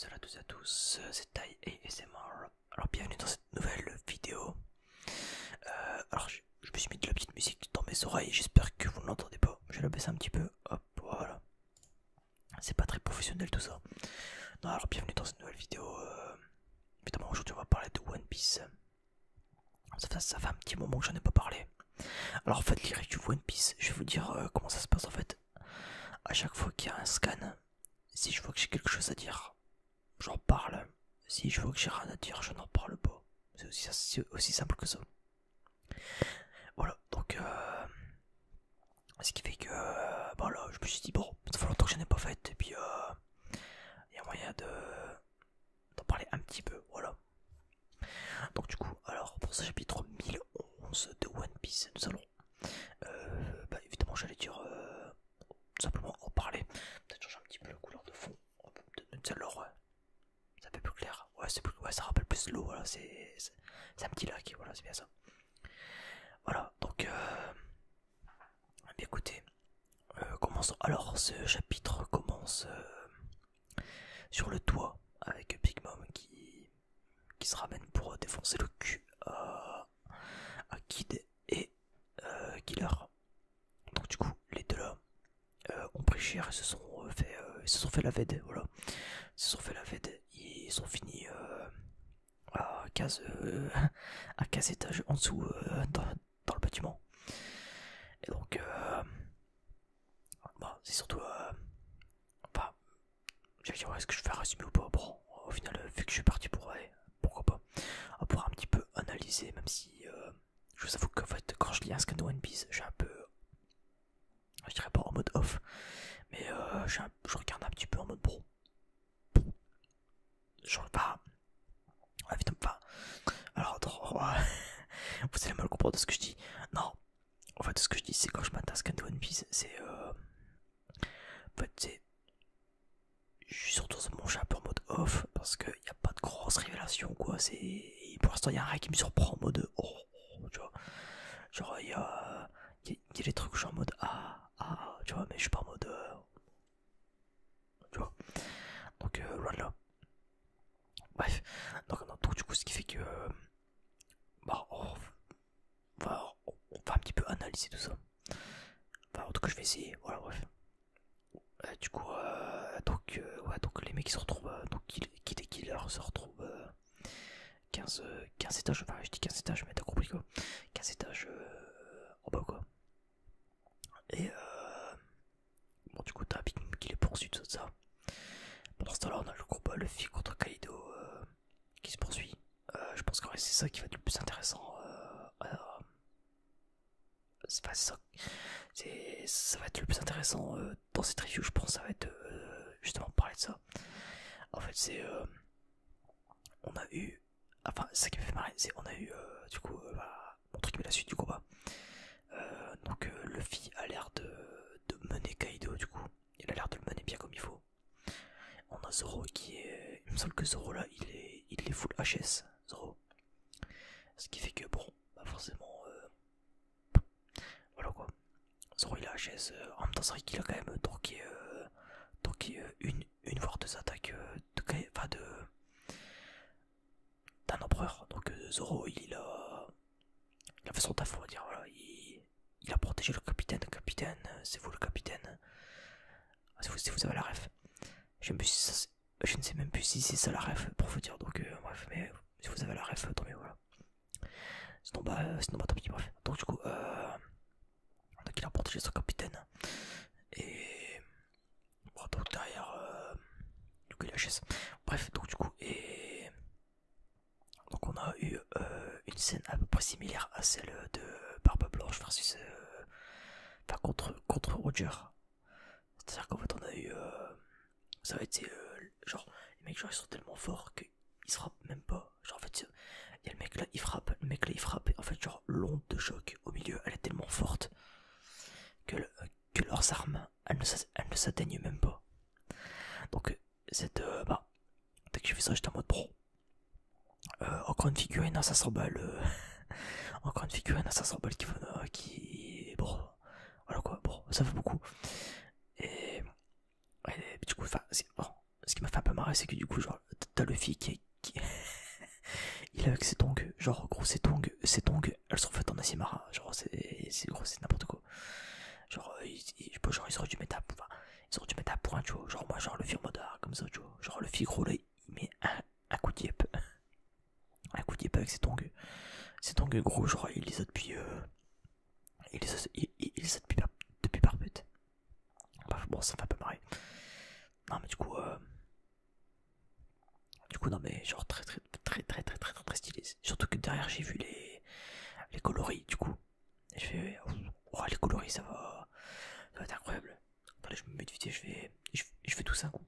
salut à tous c'est Tai ASMR. Alors bienvenue dans cette nouvelle vidéo. Alors je me suis mis de la petite musique dans mes oreilles, j'espère que vous ne l'entendez pas. Je vais la baisser un petit peu, hop, voilà. C'est pas très professionnel tout ça. Non, alors bienvenue dans cette nouvelle vidéo. Évidemment aujourd'hui on va parler de One Piece. Ça fait un petit moment que j'en ai pas parlé. Alors en fait les reviews du One Piece, je vais vous dire comment ça se passe en fait. À chaque fois qu'il y a un scan, si je vois que j'ai quelque chose à dire, j'en parle. Si je vois que j'ai rien à dire, je n'en parle pas. C'est aussi simple que ça. Voilà, donc ce qui fait que voilà, je me suis dit bon, ça fait longtemps que je n'ai pas fait, et puis il y a moyen d'en parler un petit peu, voilà. Donc du coup, alors pour ce chapitre 1011 de One Piece, nous allons évidemment j'allais dire tout simplement en parler. Peut-être changer un petit peu la couleur de fond, peut-être ouais. Ça fait plus clair, ouais, ça rappelle plus l'eau, voilà, c'est un petit lac, voilà, c'est bien ça. Voilà, donc écoutez, commençons. Alors ce chapitre commence sur le toit avec Big Mom qui se ramène pour défoncer le cul à Kid et Killer. Donc du coup les deux là ont pris cher et se sont fait la vède, voilà. Ils sont finis à 15 étages en dessous dans le bâtiment. Et donc c'est surtout j'allais dire, est-ce que je vais résumer ou pas? Bon, au final vu que je suis parti pour pourquoi pas pouvoir un petit peu analyser, même si je vous avoue qu'en fait quand je lis un scan de One Piece je suis un peu, je dirais pas en mode off, mais je regarde un petit peu en mode bon. Vous allez mal comprendre ce que je dis. Non, en fait ce que je dis c'est quand je m'attaque à scan de One Piece, c'est en fait c'est, je suis surtout en ce moment je suis un peu en mode off parce qu'il n'y a pas de grosse révélation quoi. C'est, pour l'instant il y a rien qui me surprend en mode oh tu vois, genre il y a des trucs où je suis en mode ah tu vois, mais je suis pas en mode tu vois, donc voilà. Bref, donc du coup ce qui fait que on va un petit peu analyser tout ça. Enfin, en tout cas je vais essayer, voilà, bref. Du coup donc les mecs se retrouvent donc Kid et Killer se retrouvent 15 étages, enfin je dis 15 étages mais t'as compris quoi, 15 étages en bas quoi. Et bon du coup t'as Big Mom qui les poursuit tout ça. Pendant ce temps là on a le combat Luffy contre Kaido qui se poursuit. Je pense que c'est ça qui va être le plus intéressant. C'est pas ça. Ça va être le plus intéressant dans cette review, je pense. Ça va être justement parler de ça. En fait, c'est. On a eu. Enfin, ça qui m'a fait marrer, c'est. On a eu. Du coup, mon truc, mais la suite du combat. Donc, Luffy a l'air de mener Kaido, du coup. Il a l'air de le mener bien comme il faut. On a Zoro qui est. Il me semble que Zoro là, il est full HS, Zoro. Ce qui fait que, bon, forcément. Voilà quoi. Zoro il a HS. En même temps, c'est vrai qu'il a quand même tanké une voire deux attaques d'un empereur. Donc Zoro il a fait son taf, on va dire. Voilà. Il a protégé le capitaine. C'est vous le capitaine. Si vous avez la ref. Je ne sais même plus si c'est ça la ref pour vous dire, donc bref, mais si vous avez la ref, tant mieux, voilà. Sinon bah tant pis, bref. Donc du coup, donc il a protégé son capitaine, et bon, donc derrière, du coup il a HS. Bref, donc du coup, et donc on a eu une scène à peu près similaire à celle de Barbe Blanche versus, enfin contre Roger. C'est-à-dire qu'en fait on a eu, ça va être genre les mecs genre ils sont tellement forts qu'ils se frappent même pas, genre en fait il y a le mec là il frappe et en fait genre l'onde de choc au milieu elle est tellement forte que leurs armes elles ne s'atteignent même pas. Donc cette dès que j'ai fait ça j'étais en mode pro, encore une figurine à 500 balles qui bon voilà quoi, bon ça fait beaucoup. Et du coup, enfin, ce qui m'a fait un peu marrer, c'est que du coup, genre, t'as Luffy qui... il est avec ses tongs, genre, gros, ses tongs, elles sont faites en acier marin, genre, c'est n'importe quoi. Genre, ils auraient dû mettre à, enfin, point, tu vois, genre, moi, genre, Luffy en mode, ah, comme ça, tu vois, genre, Luffy, gros, là, il met un coup de yep. Un coup de yep avec ses tongs. Ses tongs, gros, genre, il les a depuis, depuis par pute. Bah, bon, ça me fait un peu marrer. Non mais du coup non mais genre très stylé, surtout que derrière j'ai vu les coloris du coup et je fais oh les coloris ça va être incroyable. Attendez, je me mets de vite et je fais tout ça un coup.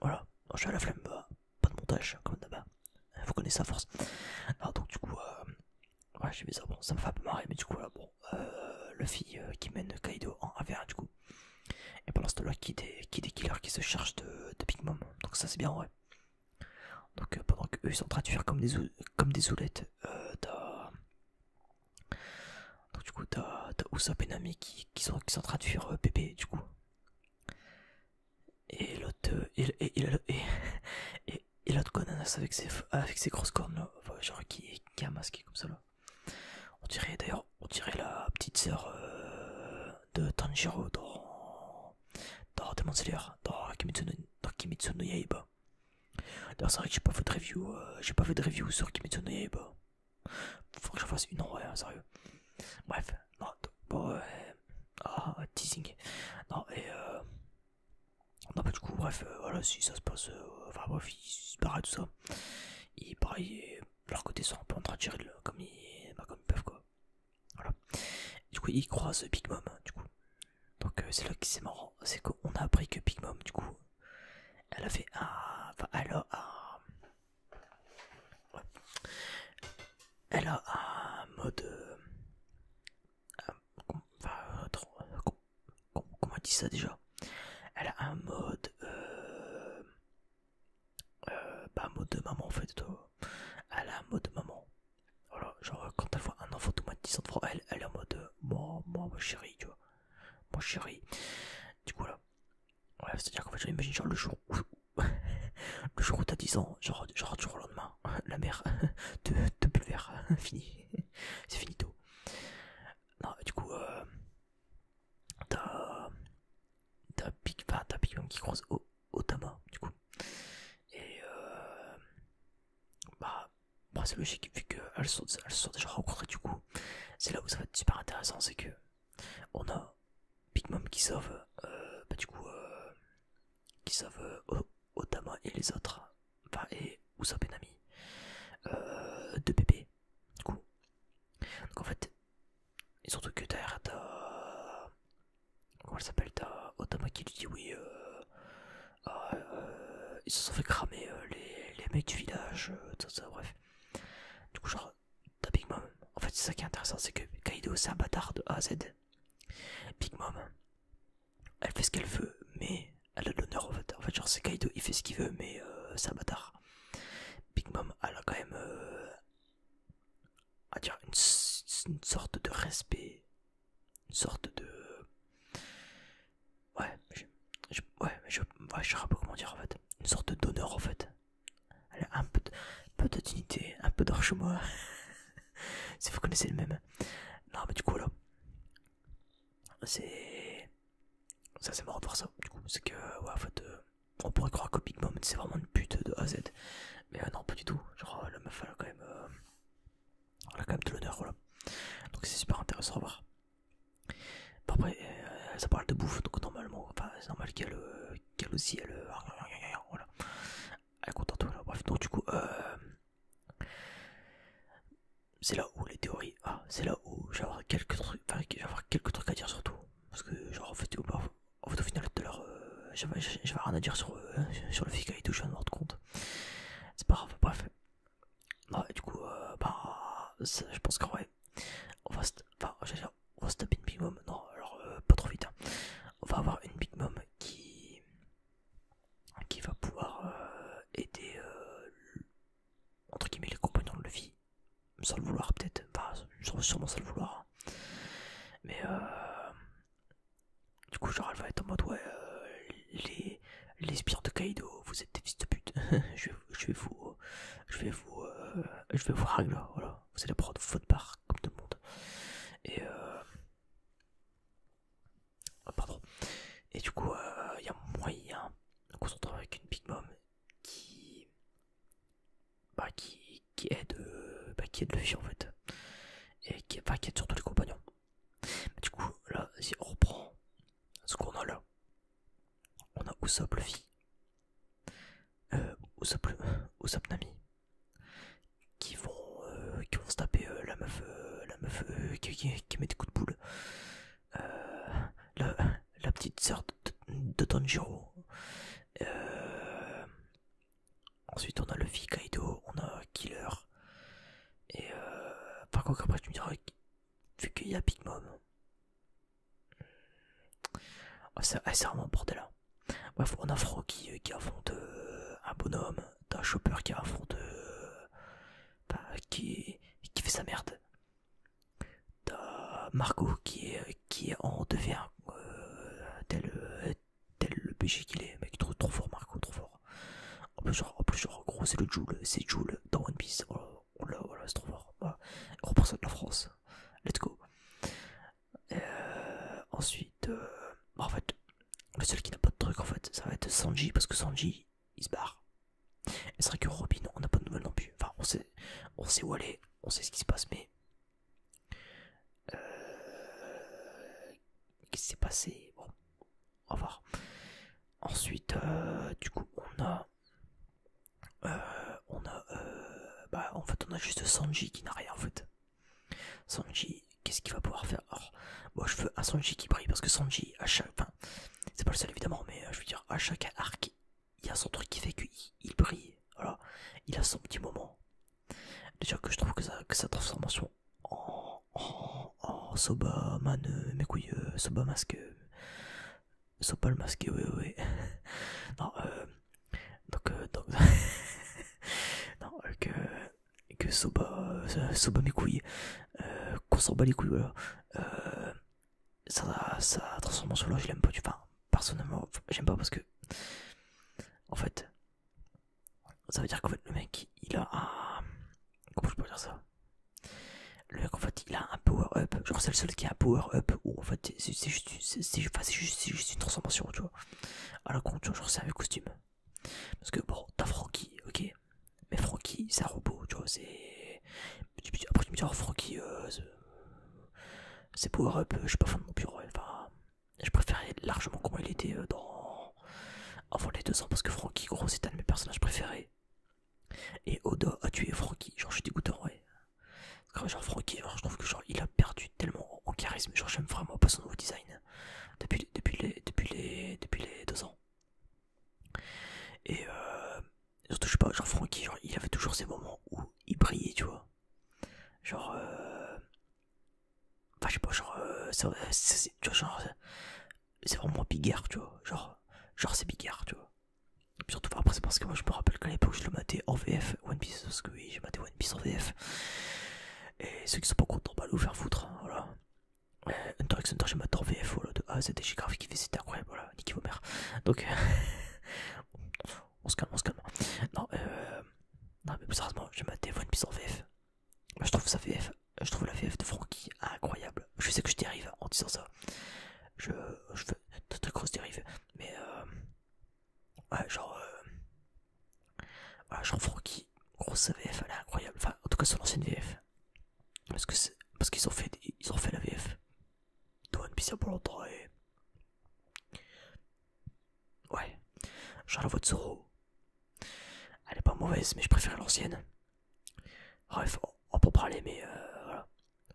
Voilà, non, je suis à la flemme, bah, pas de montage comme d'hab, vous connaissez à force. Alors donc du coup ouais j'ai vu ça, bon ça me fait un peu marrer, mais du coup là bon Luffy qui mène Kaido en 1v1 du coup. Et pendant ce temps là Kid et Killer qui se chargent de Big Mom. Donc ça c'est bien en vrai. Donc pendant qu'eux ils sont en train de faire comme des oulettes, donc du coup t'as Usopp et Nami qui sont en train de fuir Pépé du coup. Et l'autre l'autre connasse avec ses grosses cornes là, enfin, genre qui a masqué comme ça là. On dirait la petite sœur de Tanjiro dans Demon Slayer, dans Kimetsu no Yaiba. D'ailleurs c'est vrai que j'ai pas fait de review sur Kimetsu no Yaiba. Faut que j'en fasse une en vrai, hein, sérieux. Bref, non, bon, teasing. Non et non bah du coup bref, voilà si ça se passe, enfin bref il se barre et tout ça. Et pareil, leur côté sont un peu en train de tirer comme ils peuvent quoi. Voilà. Du coup ils croisent Big Mom du coup. Donc c'est là que c'est marrant, c'est qu'on a appris que Big Mom du coup elle a fait un... Enfin ouais. Elle a un mode... Comment on dit ça déjà? Elle a un mode... Bah mode de maman en fait. Elle a un mode de maman. Voilà, genre quand elle voit un enfant automatisant devant elle, elle est en mode moi chérie, tu vois. Moi chérie. Du coup là. Ouais, c'est-à-dire qu'en fait j'imagine genre le jour où. Le jour où t'as 10 ans, genre du jour au lendemain, la mère te pulvère. Fini. C'est finito. Non, du coup t'as Big Mom qui croise Otama, du coup. Et bah c'est logique vu qu'elles se sont déjà rencontrées du coup. C'est là où ça va être super intéressant, c'est que on a Big Mom qui sauve Otama et les autres, enfin et Usopp et Nami de bébé du coup. Donc en fait et surtout que derrière t'as comment elle s'appelle, t'as Otama qui lui dit oui ils se sont fait cramer les mecs du village, tout ça, bref. Du coup genre t'as Big Mom, en fait c'est ça qui est intéressant, c'est que Kaido c'est un bâtard de A à Z. Big Mom elle fait ce qu'elle veut mais elle a de l'honneur en fait. En fait genre c'est Kaido, il fait ce qu'il veut mais c'est un bâtard. Big Mom elle a quand même à dire une sorte de respect, une sorte de... je sais pas comment dire en fait, une sorte d'honneur en fait. Elle a un peu de dignité, un peu d'archema. Si vous connaissez le même. Non mais du coup là c'est... ça c'est marrant de voir ça, du coup c'est que ouais en fait on pourrait croire que Big Mom c'est vraiment une pute de A à Z, mais non pas du tout, genre la meuf elle a quand même de l'honneur, voilà. Donc c'est super intéressant à voir. Bah, après ça parle de bouffe, donc normalement, enfin c'est normal qu'elle aussi elle voilà, elle est contente, voilà. Bref donc du coup c'est là où les théories, c'est là où j'ai quelques trucs à dire surtout, parce que genre en fait, au final tout à l'heure j'avais rien à dire sur le fichier et tout, je viens de me rendre compte, c'est pas grave, bref. Ah, et du coup ça, je pense qu'en vrai on va se taper une Big Mom, non alors pas trop vite hein. On va avoir une Big Mom qui va pouvoir aider entre guillemets les compagnons de Luffy. Sans le vouloir peut-être, enfin sûrement sans le vouloir, mais du coup Kaido, vous êtes des fils de pute. Je vais vous ragler, voilà. Vous allez prendre votre part comme tout le monde. Et pardon. Et du coup, il y a moyen qu'on s'entende avec une Big Mom qui aide Luffy en fait. Et qui aide surtout les compagnons. Mais du coup, là, si on reprend ce qu'on a là, on a Usopp Luffy, Usopp Nami, qui vont se taper la meuf qui met des coups de boule, la petite sœur de Tanjiro. Ensuite on a Luffy, Kaido, on a Killer. Et par contre après tu me diras, vu qu'il y a Big Mom, c'est vraiment bordel là. Bref, on a Franky qui affronte un bonhomme, t'as Chopper qui affronte qui fait sa merde, t'as Marco qui est en 2v1 tel le PG qu'il est, mec, trop fort Marco, trop fort. En plus genre gros c'est le Joule, c'est Joule dans One Piece, voilà c'est trop fort, voilà. Représente la France, let's go. Ensuite en fait le seul qui n'a pas de truc en fait ça va être Sanji, parce que Sanji il se barre. Et c'est vrai que Robin on n'a pas de nouvelles non plus, enfin on sait où aller, on sait ce qui se passe, mais qu'est-ce qui s'est passé, bon on va voir. Ensuite du coup on a juste Sanji qui n'a rien en fait. Sanji, qu'est-ce qu'il va pouvoir faire? Alors, moi je veux un Sanji qui brille, parce que Sanji à chaque, enfin c'est pas le seul évidemment, mais je veux dire à chaque arc il y a son truc qui fait qu'il brille, voilà, il a son petit moment. Déjà que je trouve que sa transformation en Soba Man, mes couilles, Soba masque, Soba le masqué, ouais. Non, donc non, que Soba mes couilles, qu'on s'en bat les couilles, voilà. Sa transformation là je l'aime pas du tout, enfin personnellement j'aime pas, parce que en fait ça veut dire qu'en fait le mec il a un, comment je peux dire ça, le mec en fait il a un power up, genre c'est le seul qui a un power up, ou en fait c'est juste une transformation tu vois, alors qu'on tu vois, genre c'est un vieux costume, parce que bon t'as Franky, ok, mais Franky c'est un robot tu vois, c'est après tu me dis oh Franky c'est power up, je suis pas fan de mon bureau, enfin je préférais largement comment il était dans avant les 2 ans, parce que Franky gros c'est un de mes personnages préférés, et Oda a tué Franky, genre je suis dégoûté en vrai, genre Franky genre je trouve que genre il a perdu tellement en charisme, genre j'aime vraiment pas son nouveau design depuis les 2 ans. Et surtout je sais pas, genre Franky genre il avait toujours ces moments où il brillait tu vois, genre enfin, je sais pas, genre, tu vois, genre, c'est vraiment bigaire, tu vois, genre c'est bigaire, tu vois. Et puis surtout, enfin, après, c'est parce que moi, je me rappelle qu'à l'époque, je le matais en VF, One Piece, parce que oui, j'ai maté One Piece en VF. Et ceux qui sont pas contents, bah, nous faire foutre, hein, voilà. Hunter x Hunter, j'ai maté en VF, voilà, de A à Z, j'ai grave kiffé, c'était incroyable, voilà, niquez vos mères. Donc, on se calme. Non, mais sérieusement, j'ai maté One Piece en VF. Je trouve ça VF. Je trouve la VF de Franky incroyable. Je sais que je dérive en disant ça. Je fais de très grosses dérives. Mais ouais, genre voilà, genre Franky, grosse VF, elle est incroyable. Enfin, en tout cas son ancienne VF. Parce qu'ils ont fait la VF de One Piece il y a pas longtemps et. Ouais. Genre la voix de Zoro. Elle est pas mauvaise, mais je préfère l'ancienne. Bref, on peut parler mais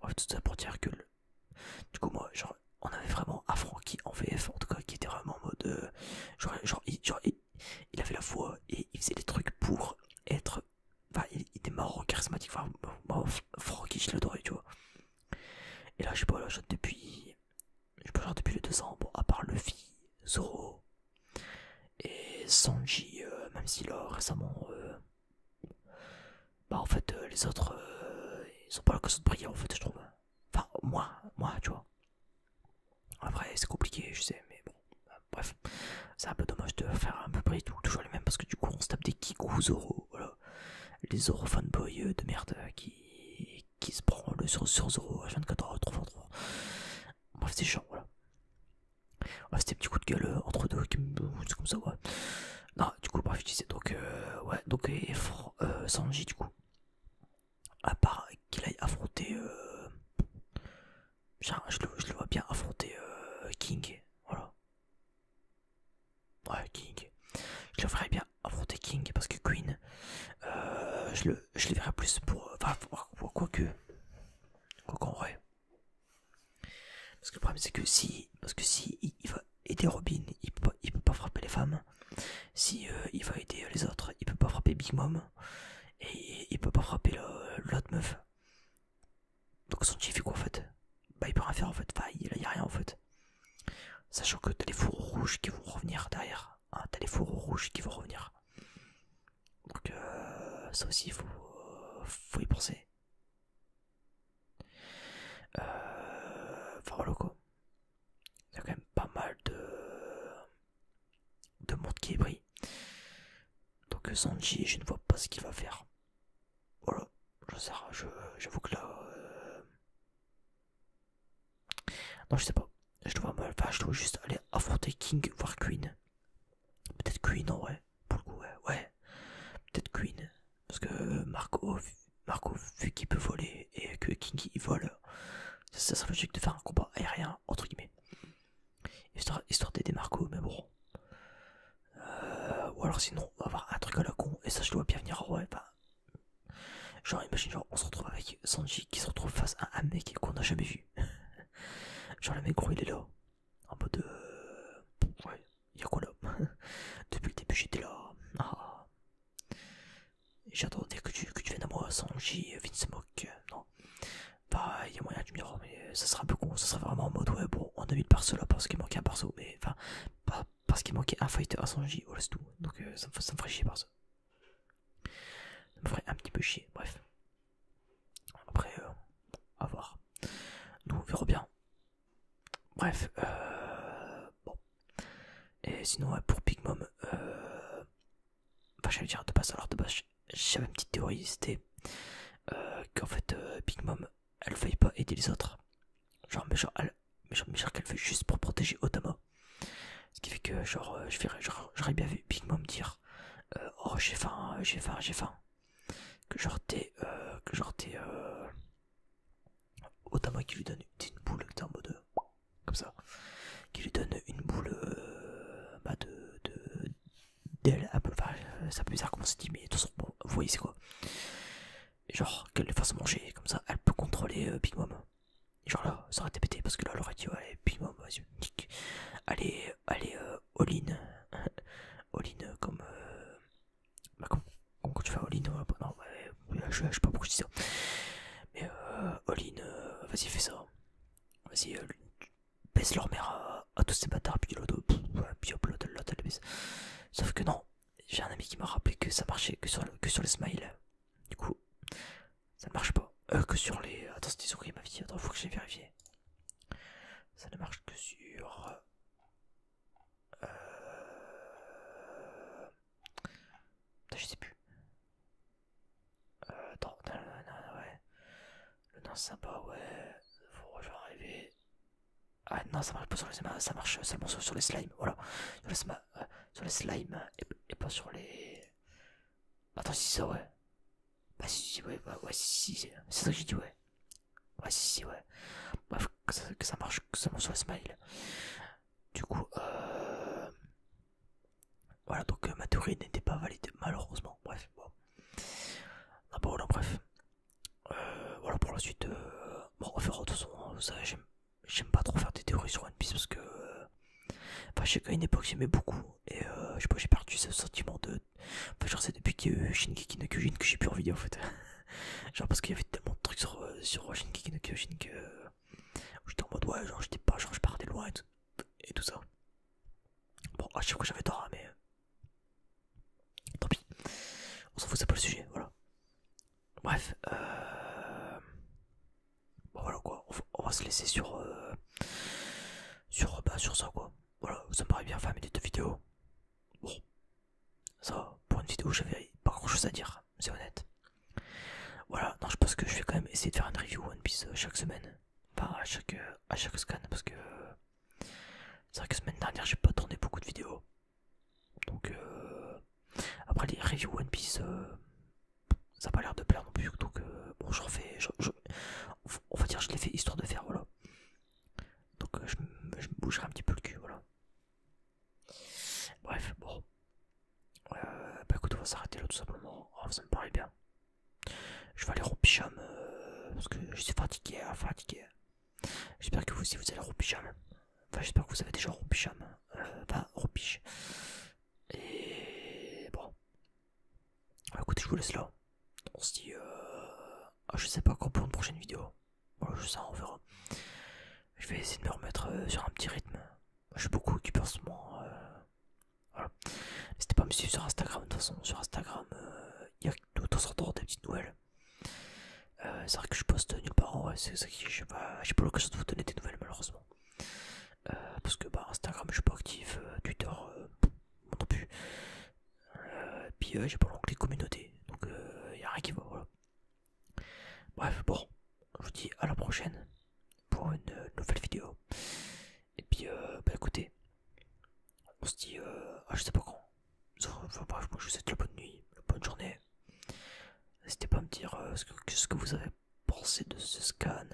voilà, tout ça pour dire que du coup moi genre on avait vraiment un Franky en VF en tout cas qui était vraiment en mode il avait la voix et il faisait des trucs pour être, enfin il était marrant, charismatique, enfin moi Franky je l'adorais tu vois. Et là je sais pas, là genre depuis les 2 ans, bon à part Luffy, Zoro et Sanji, même si là récemment bah en fait les autres ils ont pas l'occasion de briller en fait je trouve, enfin moi tu vois, après c'est compliqué je sais, mais bon bref c'est un peu dommage de faire un peu briller toujours les parce que du coup on se tape des Kikou Zoro, voilà. Les Zoro fanboys de merde qui se branlent sur Zoro à 24h, trop fort, trop fort. Bref, c'est chiant, voilà. Ouais, c'était un petit coup de gueule entre deux, c'est comme ça, ouais. Non, du coup, bref, je disais, donc, ouais, donc, et Sanji, du coup, à part qu'il aille affronter, genre, je le vois bien affronter King, voilà. Ouais, King. Je le verrais bien affronter King, parce que Queen, je le verrais plus pour, enfin, quoi qu'en vrai. Parce que le problème c'est que si il va aider Robin, il peut pas frapper les femmes. Si il va aider les autres, il peut pas frapper Big Mom. Et il peut pas frapper l'autre meuf. Donc Sanji fait quoi en fait? Bah il peut rien faire en fait, enfin il y a rien en fait. Sachant que t'as les fourreaux rouges qui vont revenir derrière. Hein, t'as les fourreaux rouges qui vont revenir. Donc ça aussi faut y penser. Enfin voilà quoi, il y a quand même pas mal de monde qui est pris. Donc Sanji, je ne vois pas ce qu'il va faire. Voilà, j'avoue que là... Non je sais pas, je dois mal, enfin, je dois juste aller affronter King, voire Queen. Peut-être Queen en vrai, pour le coup, ouais. Peut-être Queen, parce que Marco vu qu'il peut voler et que King il vole... Ça serait logique de faire un combat aérien, entre guillemets. Histoire d'aider Marco, mais bon. Ou alors sinon, on va avoir un truc à la con, et ça je dois bien venir en vrai. Bah, genre imagine, genre on se retrouve avec Sanji qui se retrouve face à un mec qu'on n'a jamais vu. Genre le mec gros il est là. En mode de... Ouais, y'a quoi là? Depuis le début j'étais là. Ah. J'attendais que tu viennes à moi, Sanji, Vinsmok, non. Bah, il y a moyen de me dire, mais ça sera un peu con, ça sera vraiment en mode, ouais, bon, on a mis le perso là parce qu'il manquait un perso, mais enfin, pas parce qu'il manquait un fighter à Sanji, oh là c'est tout, donc ça me ferait chier par ça. Ça me ferait un petit peu chier, bref. Après, à voir. Nous, on verra bien. Bref, bon. Et sinon, ouais, pour Big Mom, enfin, j'allais dire de base, j'avais une petite théorie, c'était qu'en fait, Big Mom, elle veuille pas aider les autres, genre qu'elle fait juste pour protéger Otama, ce qui fait que genre j'aurais bien vu Big Mom dire oh j'ai faim, que genre t'es Otama qui lui donne une boule qui est en mode comme ça, qui lui donne une boule bah de d'elle un peu, enfin c'est un peu bizarre comment c'est dit, mais de toute façon bon, vous voyez c'est quoi. Genre qu'elle les fasse manger, comme ça elle peut contrôler Big Mom. Et genre là, ça aurait été pété parce que là elle aurait dit, allez Big Mom, vas-y, nique. Allez, all-in. All-in comme... Bah quand tu fais all-in, ouais, bah, non, bah, je sais pas pourquoi je dis ça. Mais all-in, vas-y fais ça. Vas-y, baisse leur mère à tous ces bâtards, puis l'autre, puis hop, l'autre elle baisse. Sauf que non, j'ai un ami qui m'a rappelé que ça marchait que sur les smiles. Du coup... Ça ne marche pas. Que sur les... Attends, c'était sur qui ma vie? Attends, faut que j'aille vérifier. Ça ne marche que sur... Putain, je sais plus. Attends, ouais. Le nain sympa, ouais. Faut je vais arriver. Ah non, ça marche pas sur les slimes. Ça marche seulement sur les slimes, voilà. Sur les slimes et pas sur les... Attends, si ça, ouais. Bah si, ouais, si, c'est ça que j'ai dit, ouais. Ouais, si, ouais. Bref, que ça marche seulement sur le smile. Du coup, voilà, donc ma théorie n'était pas validée, malheureusement. Bref, bon. Ah bon, non, bref. Voilà, pour la suite, bon, on verra de toute façon, hein, vous savez, j'aime pas trop faire des théories sur One Piece parce que... Enfin, je sais qu'à une époque, j'aimais beaucoup. Et je sais pas, j'ai perdu ce sentiment de... Enfin, genre, c'est depuis qu'il y a eu Shingeki no Kyojin que j'ai plus envie, en fait. Genre, parce qu'il y avait tellement de trucs sur Shingeki no Kyojin que... J'étais en mode, ouais, genre, j'étais pas, genre, je partais loin et tout ça. Bon, ah, je sais que j'avais tort, hein, mais... Tant pis. On s'en fout, c'est pas le sujet, voilà. Bref, Bon, voilà, quoi. On va se laisser sur ça, quoi. Voilà, ça me paraît bien, 20 minutes de vidéo. Bon, ça... où j'avais pas grand chose à dire, c'est honnête. Voilà, non, je pense que je vais quand même essayer de faire une review One Piece chaque semaine, enfin à chaque scan, parce que c'est vrai que semaine dernière j'ai pas tourné beaucoup de vidéos, donc après les reviews One Piece ça a pas l'air de plaire non plus, donc bon, je refais, on va dire je les fais histoire de faire, voilà, donc je me bougerai un petit peu le cul, voilà. Bref, bon, bah écoute, on va s'arrêter là tout simplement, oh, ça me paraît bien. Je vais aller au pyjama parce que je suis fatigué, J'espère que vous aussi vous allez au pyjama. Enfin, j'espère que vous avez déjà au pyjama. Et bon. Alors, écoutez, je vous laisse là. On se dit, je sais pas quand pour une prochaine vidéo. Bon, ça, on verra. Je vais essayer de me remettre sur un petit rythme. Je suis beaucoup occupé en ce moment. Voilà. N'hésitez pas à me suivre sur Instagram, de toute façon, sur Instagram. Il y a de temps en temps des petites nouvelles. C'est vrai que je poste nulle part, ouais, c'est ça qui, j'ai pas l'occasion de vous donner des nouvelles malheureusement. Parce que bah, Instagram je suis pas actif, Twitter non plus. Puis j'ai pas l'onglet communauté, donc y a rien qui va, voilà. Bref, bon, je vous dis à la prochaine pour une nouvelle vidéo. Et puis bah écoutez, on se dit je sais pas quand. Enfin bref, moi je vous souhaite la bonne nuit, la bonne journée. N'hésitez pas à me dire ce que vous avez pensé de ce scan.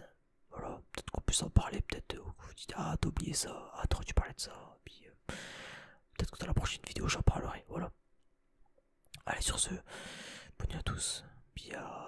Voilà, peut-être qu'on puisse en parler, peut-être vous dites ah t'as oublié ça, ah t'aurais dû parler de ça, puis peut-être que dans la prochaine vidéo j'en parlerai, voilà. Allez sur ce, bonne nuit à tous, puis à